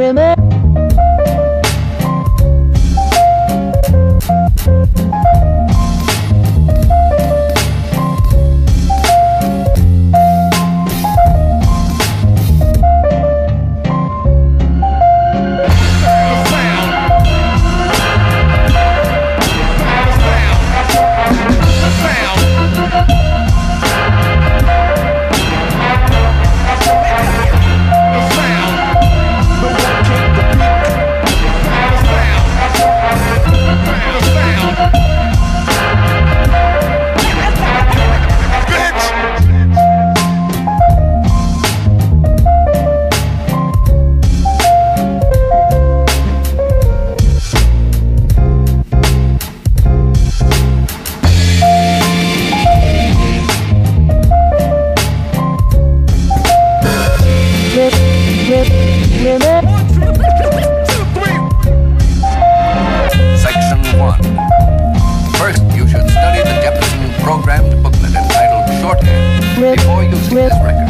Remember. Entitled Shorthand before using this record.